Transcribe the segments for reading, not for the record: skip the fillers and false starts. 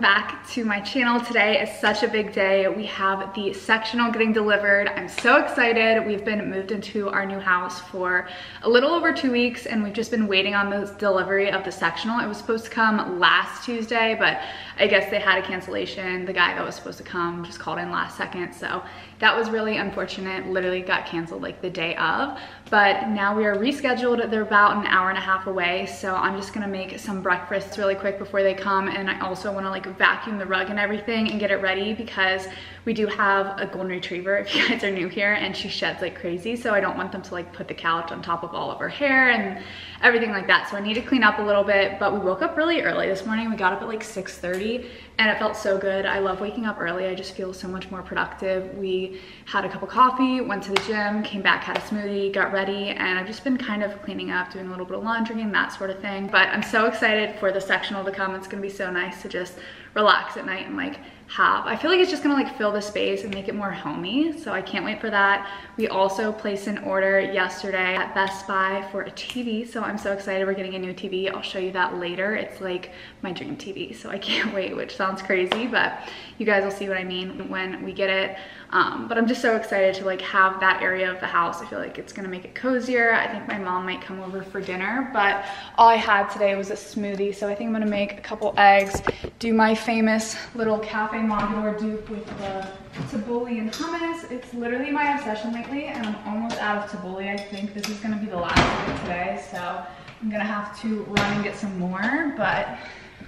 welcome back to my channel. Today is such a big day. We have the sectional getting delivered. I'm so excited. We've been moved into our new house for a little over 2 weeks and we've just been waiting on the delivery of the sectional. It was supposed to come last Tuesday, but I guess they had a cancellation. The guy that was supposed to come just called in last second, so that was really unfortunate. Literally got canceled like the day of, but now we are rescheduled. They're about an hour and a half away, so I'm just gonna make some breakfasts really quick before they come, and I also want to like vacuum the rug and everything and get it ready because we do have a golden retriever, if you guys are new here, and she sheds like crazy, so I don't want them to like put the couch on top of all of her hair and everything like that. So I need to clean up a little bit, but we woke up really early this morning. We got up at like 6:30 and it felt so good. I love waking up early. I just feel so much more productive. We had a cup of coffee, went to the gym, came back, had a smoothie, got ready, and I've just been kind of cleaning up, doing a little bit of laundry and that sort of thing. But I'm so excited for the sectional to come. It's gonna be so nice to just relax at night and like have, I feel like it's just gonna like fill the space and make it more homey, so I can't wait for that. We also placed an order yesterday at Best Buy for a TV, so I'm so excited. We're getting a new TV. I'll show you that later. It's like my dream TV, so I can't wait, which sounds crazy, but you guys will see what I mean when we get it. But I'm just so excited to like have that area of the house. I feel like it's gonna make it cozier. I think my mom might come over for dinner, but all I had today was a smoothie, so I think I'm gonna make a couple eggs, do my famous little cafe Mondor dupe with the tabbouleh and hummus. It's literally my obsession lately, and I'm almost out of tabbouleh. I think this is gonna be the last of it today, so I'm gonna have to run and get some more, but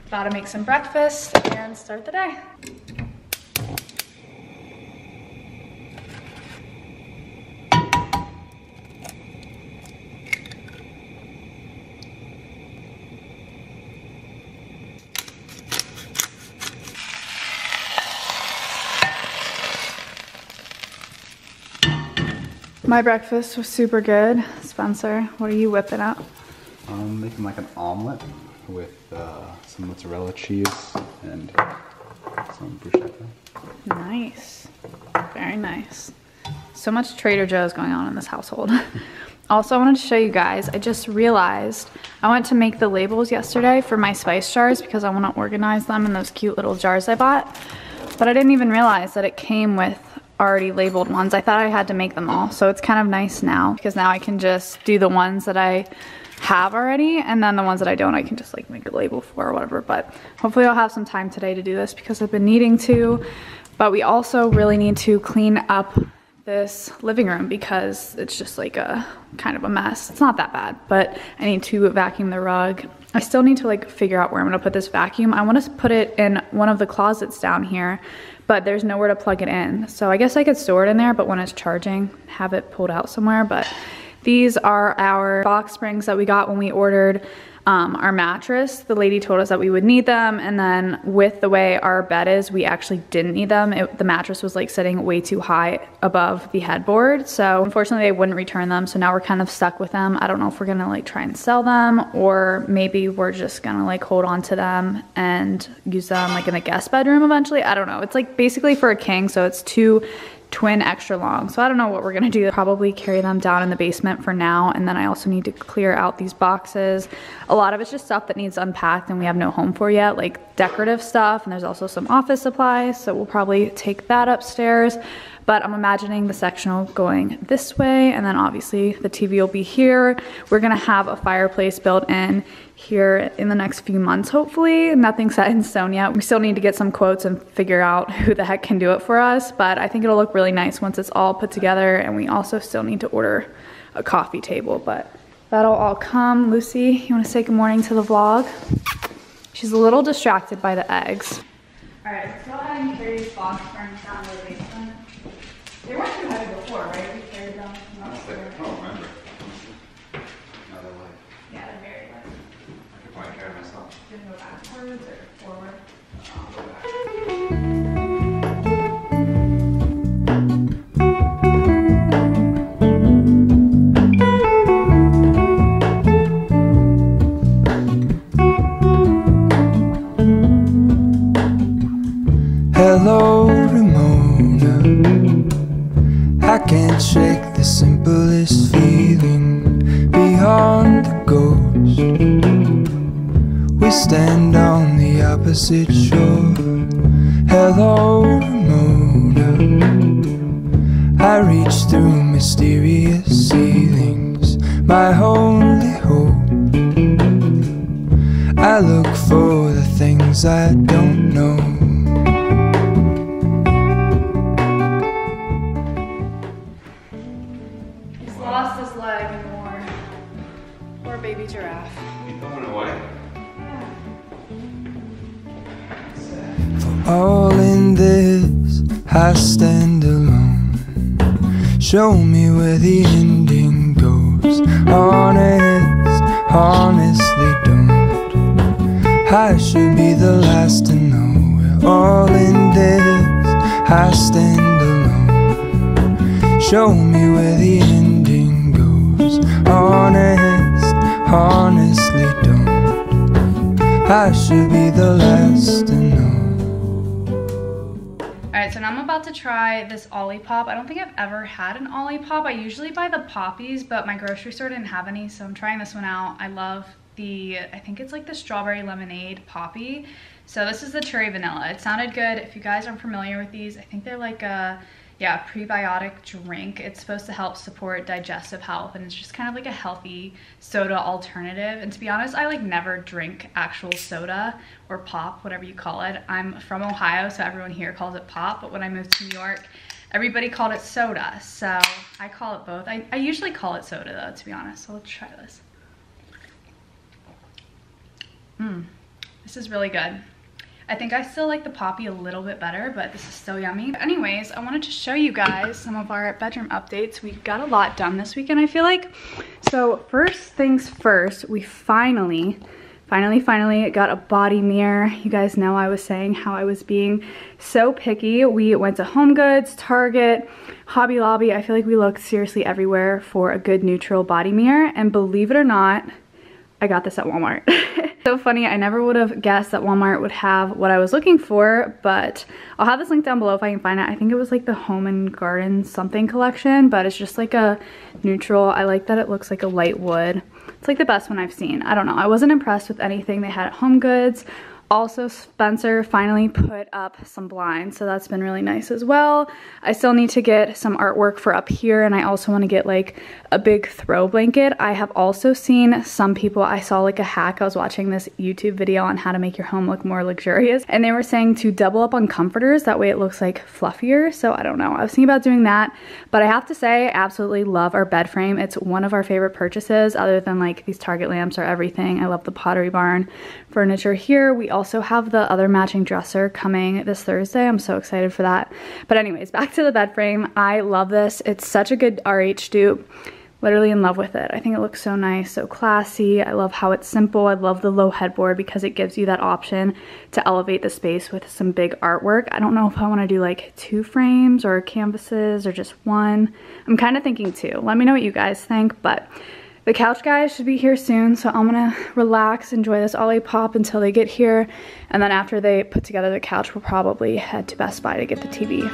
about to make some breakfast and start the day. My breakfast was super good. Spencer, what are you whipping up? I'm making like an omelet with some mozzarella cheese and some bruschetta. Nice, very nice. So much Trader Joe's going on in this household. Also, I wanted to show you guys, I just realized I went to make the labels yesterday for my spice jars because I want to organize them in those cute little jars I bought, but I didn't even realize that it came with already labeled ones. I thought I had to make them all, so it's kind of nice now because now I can just do the ones that I have already, and then the ones that I don't, I can just like make a label for or whatever. But hopefully I'll have some time today to do this because I've been needing to, but we also really need to clean up this living room because it's just like a kind of a mess. It's not that bad, but I need to vacuum the rug. I still need to like figure out where I'm gonna put this vacuum. I want to put it in one of the closets down here, but there's nowhere to plug it in. So I guess I could store it in there, but when it's charging, have it pulled out somewhere. But these are our box springs that we got when we ordered our mattress. The lady told us that we would need them, and then with the way our bed is, we actually didn't need them. The mattress was like sitting way too high above the headboard, so unfortunately they wouldn't return them, so now we're kind of stuck with them. I don't know if we're gonna like try and sell them, or maybe we're just gonna like hold on to them and use them like in the guest bedroom eventually. I don't know. It's like basically for a king, so it's two twin extra long, so I don't know what we're gonna do. Probably carry them down in the basement for now, and then I also need to clear out these boxes. A lot of it's just stuff that needs unpacked and we have no home for yet, like decorative stuff, and there's also some office supplies, so we'll probably take that upstairs. But I'm imagining the sectional going this way, and then obviously the TV will be here. We're gonna have a fireplace built in here in the next few months, hopefully. Nothing's set in stone yet. We still need to get some quotes and figure out who the heck can do it for us, but I think it'll look really nice once it's all put together. And we also still need to order a coffee table, but that'll all come. Lucy, you wanna say good morning to the vlog? She's a little distracted by the eggs. All right, let's go ahead and carry these box springs down to the basement. They weren't too heavy before, right? We carried them. I don't remember. No, they're light. Yeah, they're very light. I could probably carry myself. Did it go backwards or forward? I'll go back. Opposite shore. Hello, moon. I reach through mysterious ceilings, my only hope. I look for the things I don't know. He's lost his leg and more. Poor baby giraffe. He's going away. All in this, I stand alone. Show me where the ending goes. Honestly don't. I should be the last to know. We're all in this, I stand alone. Show me where the ending goes. Honestly don't. I should be the last to know. Alright, so now I'm about to try this Olipop. I don't think I've ever had an Olipop. I usually buy the poppies, but my grocery store didn't have any, so I'm trying this one out. I love the, I think it's like the strawberry lemonade poppy. So this is the cherry vanilla. It sounded good. If you guys aren't familiar with these, I think they're like a, yeah, prebiotic drink. It's supposed to help support digestive health, and it's just kind of like a healthy soda alternative. And to be honest, I like never drink actual soda or pop, whatever you call it. I'm from Ohio, so everyone here calls it pop, but when I moved to New York, everybody called it soda, so I call it both. I usually call it soda though, to be honest, so let's try this. This is really good. I think I still like the poppy a little bit better, but this is so yummy. But anyways, I wanted to show you guys some of our bedroom updates. We got a lot done this weekend, I feel like. So first things first, we finally got a body mirror. You guys know I was saying how I was being so picky. We went to Home Goods, Target, Hobby Lobby. I feel like we looked seriously everywhere for a good neutral body mirror. And believe it or not, I got this at Walmart. So funny, I never would have guessed that Walmart would have what I was looking for, but I'll have this link down below if I can find it. I think it was like the Home and Garden something collection, but it's just like a neutral. I like that it looks like a light wood. It's like the best one I've seen. I don't know, I wasn't impressed with anything they had at Home Goods. Also, Spencer finally put up some blinds, so that's been really nice as well. I still need to get some artwork for up here, and I also want to get like a big throw blanket. I have also seen some people, I saw like a hack, I was watching this YouTube video on how to make your home look more luxurious, and they were saying to double up on comforters, that way it looks like fluffier, so I don't know. I was thinking about doing that, but I have to say I absolutely love our bed frame. It's one of our favorite purchases, other than like these Target lamps or everything. I love the Pottery Barn furniture here. We also have the other matching dresser coming this Thursday. I'm so excited for that. But anyways, back to the bed frame. I love this. It's such a good RH dupe. Literally in love with it. I think it looks so nice, so classy. I love how it's simple. I love the low headboard because it gives you that option to elevate the space with some big artwork. I don't know if I want to do like two frames or canvases or just one. I'm kind of thinking two. Let me know what you guys think, but the couch guys should be here soon, so I'm gonna relax, enjoy this Olipop until they get here, and then after they put together the couch, we'll probably head to Best Buy to get the TV.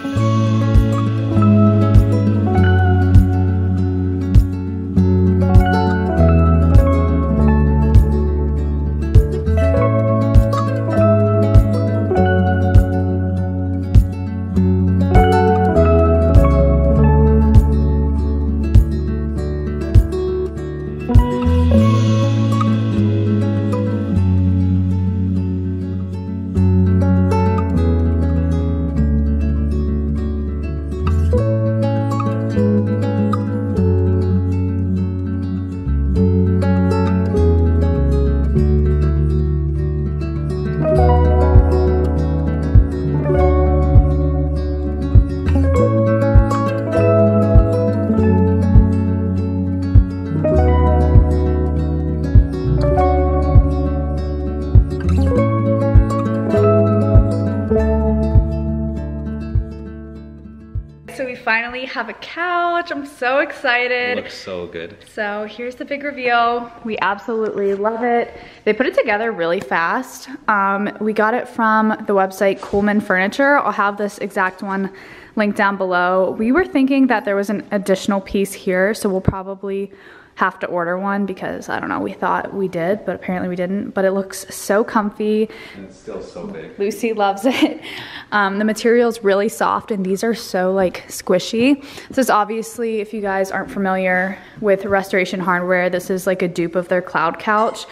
Finally have a couch. I'm so excited. It looks so good. So here's the big reveal. We absolutely love it. They put it together really fast. We got it from the website Coleman Furniture. I'll have this exact one linked down below. We were thinking that there was an additional piece here, so we'll probably have to order one because, I don't know, we thought we did, but apparently we didn't. But it looks so comfy. And it's still so big. Lucy loves it. The material's really soft, and these are so, like, squishy. This is obviously, if you guys aren't familiar with Restoration Hardware, this is, like, a dupe of their Cloud Couch.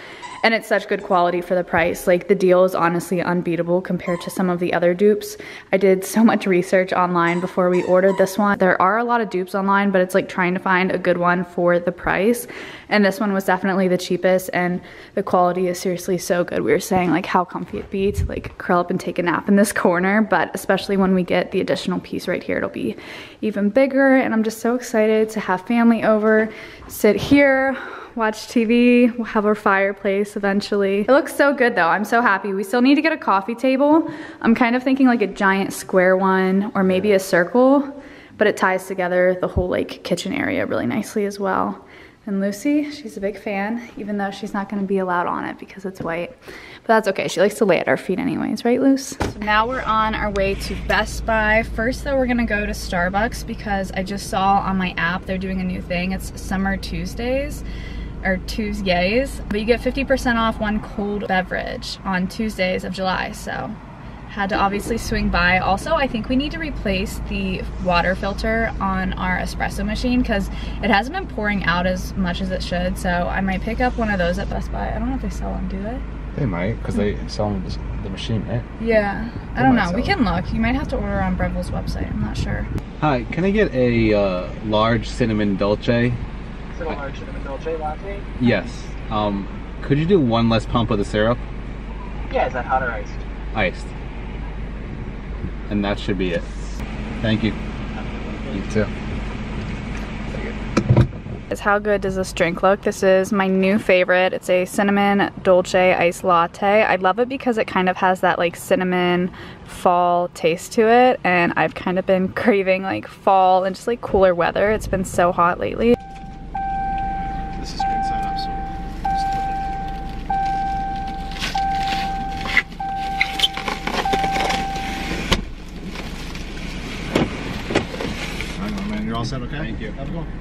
And it's such good quality for the price. Like, the deal is honestly unbeatable compared to some of the other dupes. I did so much research online before we ordered this one. There are a lot of dupes online, but it's like trying to find a good one for the price. And this one was definitely the cheapest, and the quality is seriously so good. We were saying, like, how comfy it'd be to, like, curl up and take a nap in this corner, but especially when we get the additional piece right here, it'll be even bigger. And I'm just so excited to have family over, sit here, watch TV, we'll have our fireplace eventually. It looks so good though, I'm so happy. We still need to get a coffee table. I'm kind of thinking like a giant square one or maybe a circle, but it ties together the whole like kitchen area really nicely as well. And Lucy, she's a big fan, even though she's not gonna be allowed on it because it's white. But that's okay, she likes to lay at our feet anyways, right, Luce? So now we're on our way to Best Buy. First though, we're gonna go to Starbucks because I just saw on my app they're doing a new thing. It's Summer Tuesdays, or Tuesdays, but you get 50% off one cold beverage on Tuesdays of July, so had to obviously swing by. Also, I think we need to replace the water filter on our espresso machine because it hasn't been pouring out as much as it should, so I might pick up one of those at Best Buy. I don't know if they sell them, do they? They might, because they sell them the machine, right? Yeah, I don't know. We can look. You might have to order on Breville's website. I'm not sure. Hi, can I get a large cinnamon dolce? So a large cinnamon dolce latte? Yes. Could you do one less pump of the syrup? Yeah, is that hot or iced? Iced. And that should be it. Thank you. You too. How good does this drink look? This is my new favorite. It's a cinnamon dolce iced latte. I love it because it kind of has that like cinnamon fall taste to it, and I've kind of been craving like fall and just like cooler weather. It's been so hot lately. This is good side up, so I don't know, man. You're all set, okay? Thank you. Have a good one.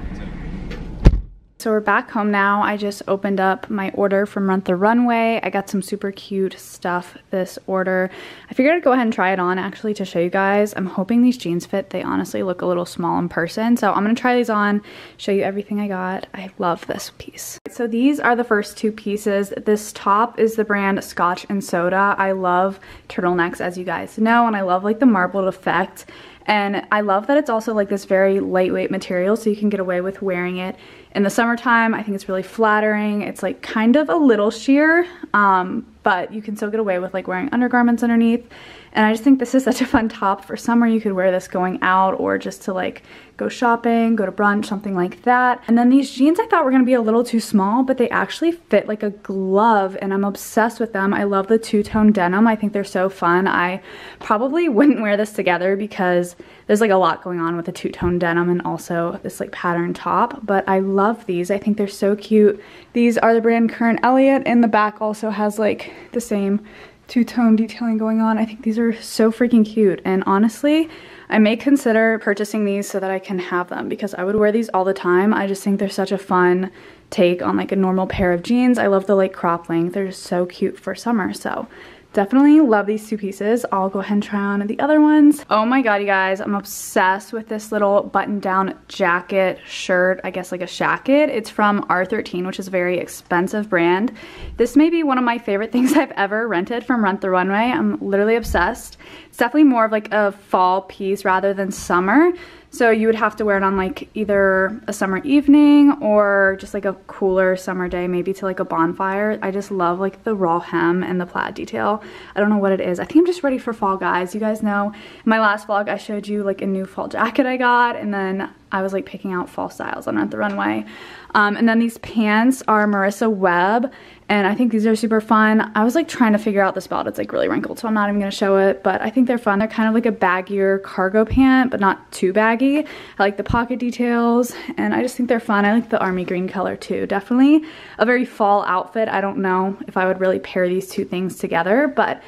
So we're back home now. I just opened up my order from Rent the Runway. I got some super cute stuff this order. I figured I'd go ahead and try it on actually to show you guys. I'm hoping these jeans fit. They honestly look a little small in person. So I'm gonna try these on, show you everything I got. I love this piece. So these are the first two pieces. This top is the brand Scotch and Soda. I love turtlenecks, as you guys know, and I love like the marbled effect. And I love that it's also like this very lightweight material, so you can get away with wearing it in the summertime. I think it's really flattering. It's like kind of a little sheer, but you can still get away with like wearing undergarments underneath. And I just think this is such a fun top for summer. You could wear this going out or just to like go shopping, go to brunch, something like that. And then these jeans I thought were gonna be a little too small, but they actually fit like a glove, and I'm obsessed with them. I love the two-tone denim. I think they're so fun. I probably wouldn't wear this together because there's like a lot going on with the two-tone denim and also this like pattern top, but I love these. I think they're so cute. These are the brand Current Elliott, and the back also has like the same two-tone detailing going on. I think these are so freaking cute, and honestly I may consider purchasing these so that I can have them because I would wear these all the time. I just think they're such a fun take on like a normal pair of jeans. I love the like crop length. They're just so cute for summer, so definitely love these two pieces. I'll go ahead and try on the other ones. Oh my god, you guys, I'm obsessed with this little button-down jacket shirt, I guess like a shacket. It's from R13, which is a very expensive brand. This may be one of my favorite things I've ever rented from Rent the Runway. I'm literally obsessed. It's definitely more of like a fall piece rather than summer. So you would have to wear it on like either a summer evening or just like a cooler summer day, maybe to like a bonfire. I just love like the raw hem and the plaid detail. I don't know what it is. I think I'm just ready for fall, guys. You guys know in my last vlog I showed you like a new fall jacket I got, and then I was like picking out fall styles on Rent the Runway. And then these pants are Marissa Webb, and I think these are super fun. I was like trying to figure out this belt. It's like really wrinkled, so I'm not even gonna show it, but I think they're fun. They're kind of like a baggier cargo pant, but not too baggy. I like the pocket details, and I just think they're fun. I like the army green color too. Definitely a very fall outfit. I don't know if I would really pair these two things together, but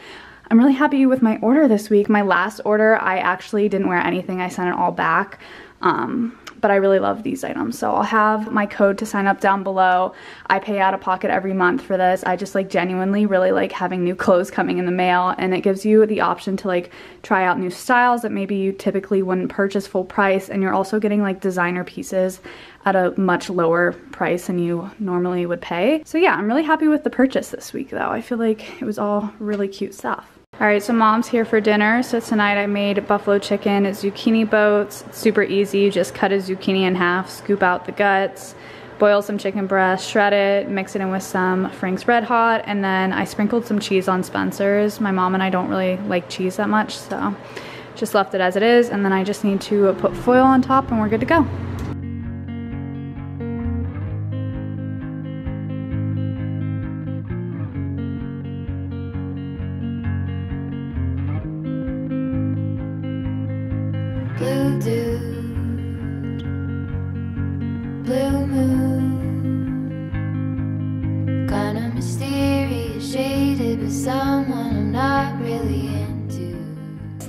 I'm really happy with my order this week. My last order, I actually didn't wear anything. I sent it all back. But I really love these items. So I'll have my code to sign up down below. I pay out of pocket every month for this. I just like genuinely really like having new clothes coming in the mail, and it gives you the option to like try out new styles that maybe you typically wouldn't purchase full price, and you're also getting like designer pieces at a much lower price than you normally would pay. So yeah, I'm really happy with the purchase this week though. I feel like it was all really cute stuff. All right, so mom's here for dinner. So tonight I made buffalo chicken, zucchini boats. It's super easy. You just cut a zucchini in half, scoop out the guts, boil some chicken breast, shred it, mix it in with some Frank's Red Hot, and then I sprinkled some cheese on Spencer's. My mom and I don't really like cheese that much, so just left it as it is, and then I just need to put foil on top and we're good to go.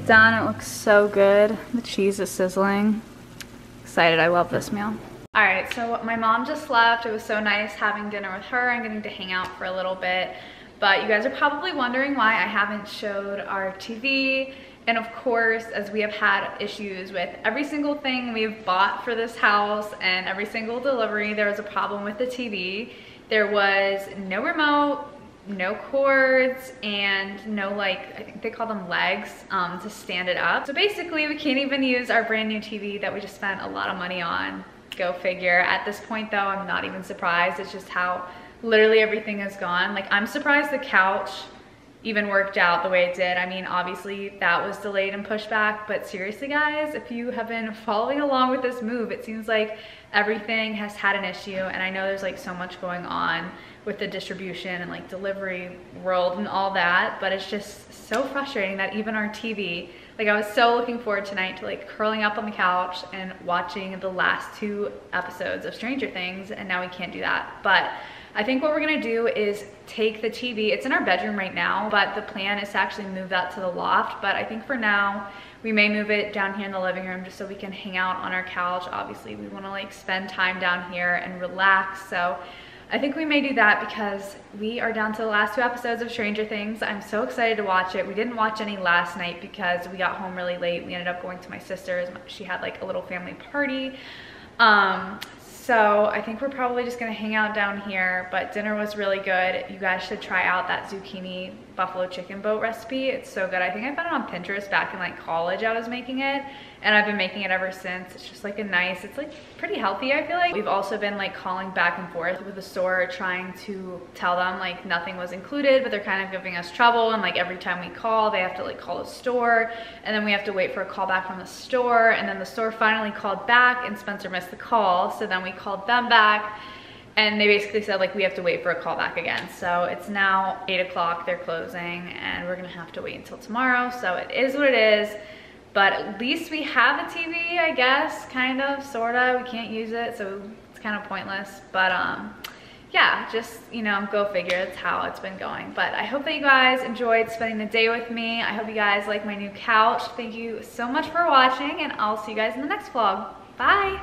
Done. It looks so good. The cheese is sizzling. Excited. I love this meal. All right, so my mom just left. It was so nice having dinner with her and getting to hang out for a little bit. But you guys are probably wondering why I haven't showed our TV. And of course, as we have had issues with every single thing we've bought for this house and every single delivery, there was a problem with the TV. There was no remote, no cords, and no, like, I think they call them legs to stand it up. So basically we can't even use our brand new TV that we just spent a lot of money on. Go figure. At this point though, I'm not even surprised. It's just how literally everything has gone. Like, I'm surprised the couch even worked out the way it did. I mean, obviously that was delayed and pushed back, but seriously guys, if you have been following along with this move, it seems like everything has had an issue. And I know there's like so much going on with the distribution and like delivery world and all that, but it's just so frustrating that even our TV, like, I was so looking forward tonight to like curling up on the couch and watching the last two episodes of Stranger Things, and now we can't do that. But I think what we're gonna do is take the TV, it's in our bedroom right now, but the plan is to actually move that to the loft. But I think for now, we may move it down here in the living room just so we can hang out on our couch. Obviously, we wanna like spend time down here and relax. So I think we may do that because we are down to the last two episodes of Stranger Things. I'm so excited to watch it. We didn't watch any last night because we got home really late. We ended up going to my sister's. She had like a little family party. So I think we're probably just gonna hang out down here, but dinner was really good. You guys should try out that zucchini buffalo chicken boat recipe. It's so good. I think I found it on Pinterest back in like college. I was making it, and I've been making it ever since. It's just like a nice, it's like pretty healthy, I feel like. We've also been like calling back and forth with the store trying to tell them like nothing was included, but they're kind of giving us trouble, and like every time we call, they have to like call the store, and then we have to wait for a call back from the store, and then the store finally called back and Spencer missed the call, so then we called them back and they basically said like we have to wait for a call back again. So it's now 8 o'clock, they're closing, and we're gonna have to wait until tomorrow. So it is what it is, but at least we have a TV, I guess, kind of, sorta. We can't use it, so it's kind of pointless, but yeah, just, you know, go figure. That's how it's been going. But I hope that you guys enjoyed spending the day with me. I hope you guys like my new couch. Thank you so much for watching, and I'll see you guys in the next vlog. Bye.